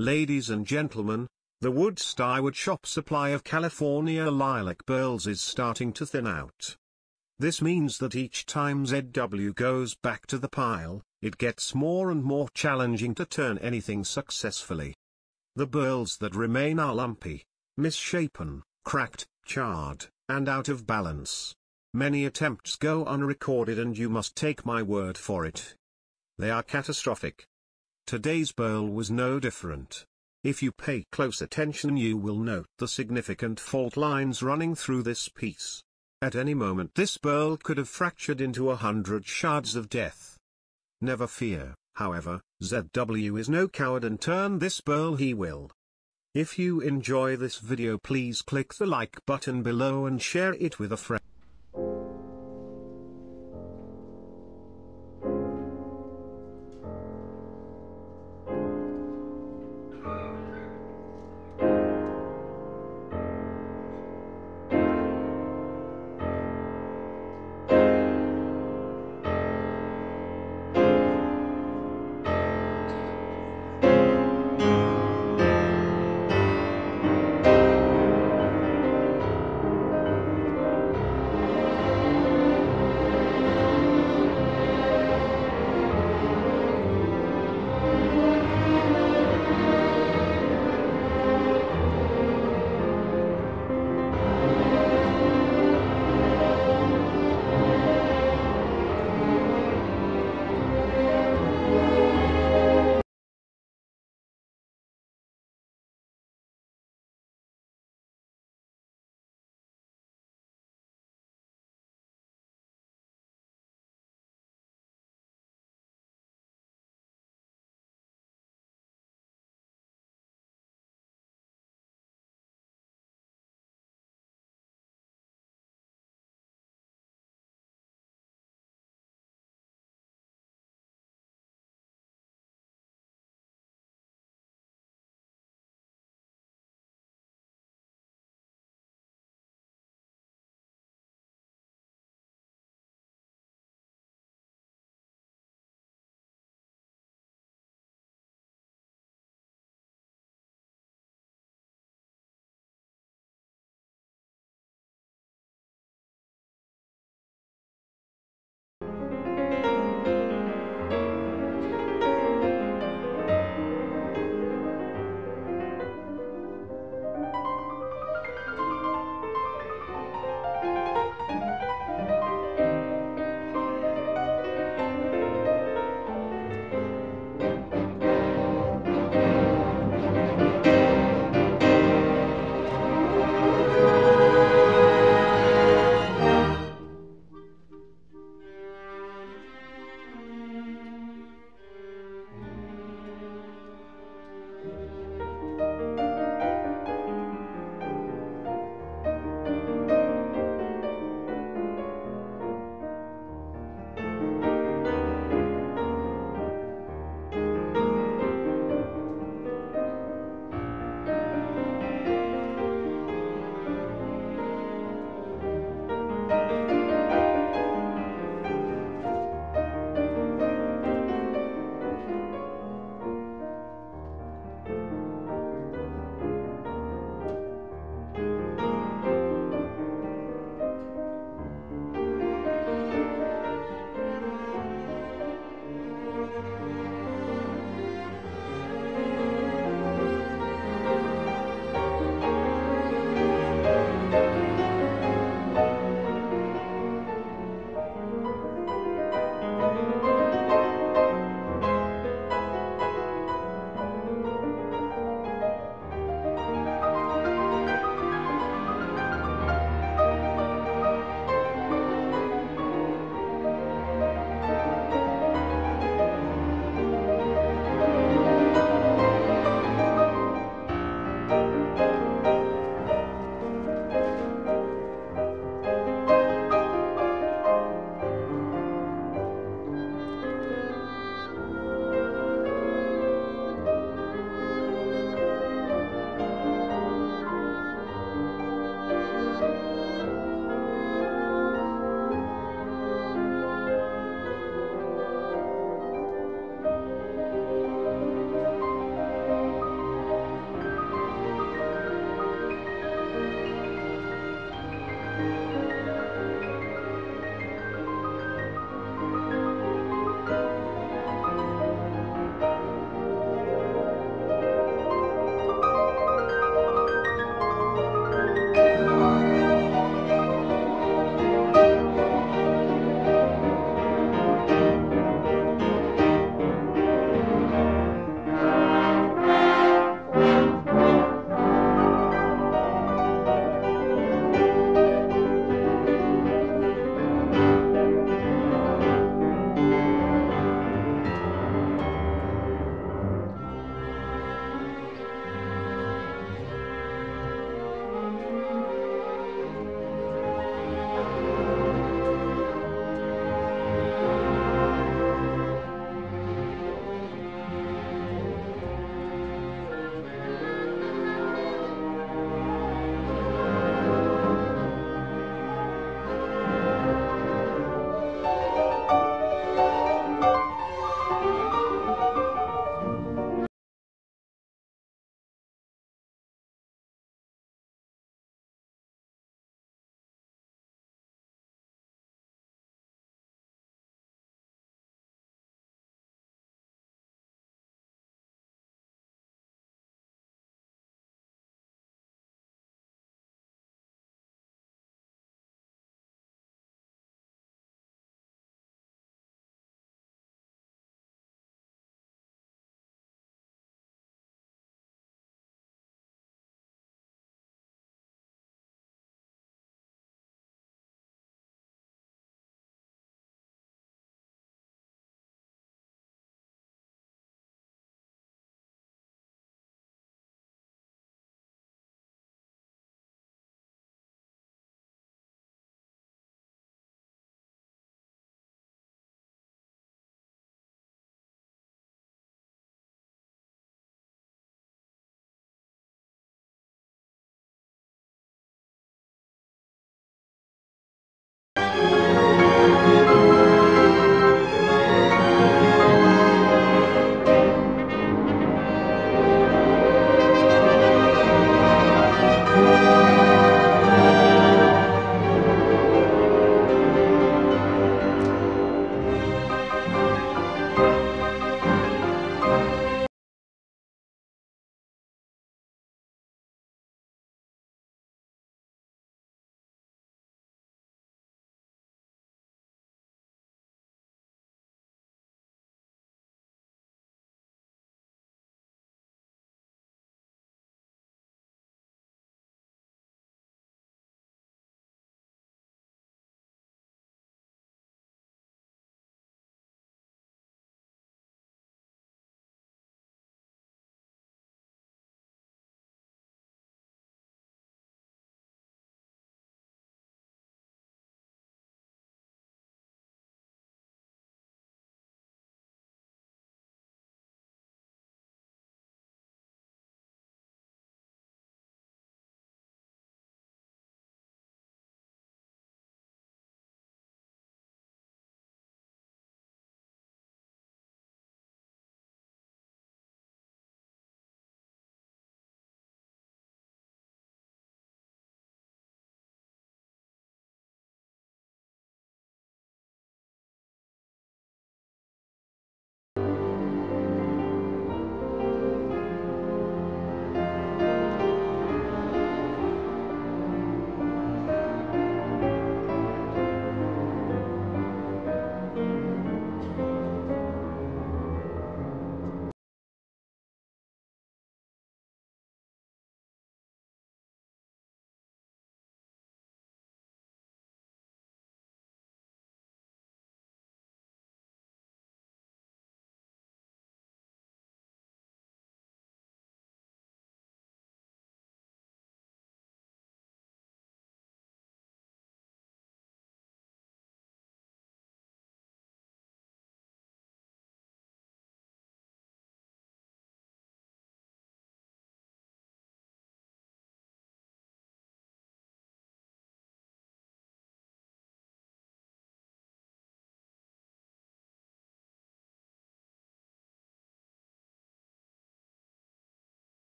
Ladies and gentlemen, the Wood Starwood shop supply of California lilac burls is starting to thin out. This means that each time ZW goes back to the pile, it gets more and more challenging to turn anything successfully. The burls that remain are lumpy, misshapen, cracked, charred, and out of balance. Many attempts go unrecorded and you must take my word for it. They are catastrophic. Today's burl was no different. If you pay close attention you will note the significant fault lines running through this piece. At any moment this burl could have fractured into 100 shards of death. Never fear, however, ZW is no coward and turn this burl he will. If you enjoy this video please click the like button below and share it with a friend.